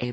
able